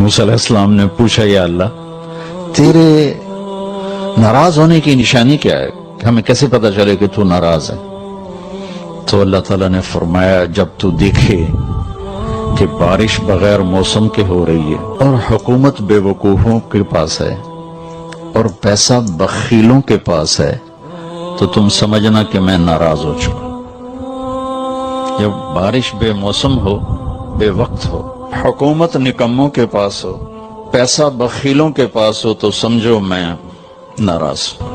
मूसा अलैहिस्सलाम ने पूछा, या अल्लाह तेरे नाराज होने की निशानी क्या है, हमें कैसे पता चले कि तू नाराज है? तो अल्लाह ताला ने फरमाया, जब तू देखे कि बारिश बगैर मौसम के हो रही है और हुकूमत बेवकूफों के पास है और पैसा बखीलों के पास है, तो तुम समझना कि मैं नाराज हो चुका। जब बारिश बेमौसम हो, बेवक्त हो, हुकूमत निकम्मों के पास हो, पैसा बखीलों के पास हो, तो समझो मैं नाराज हूं।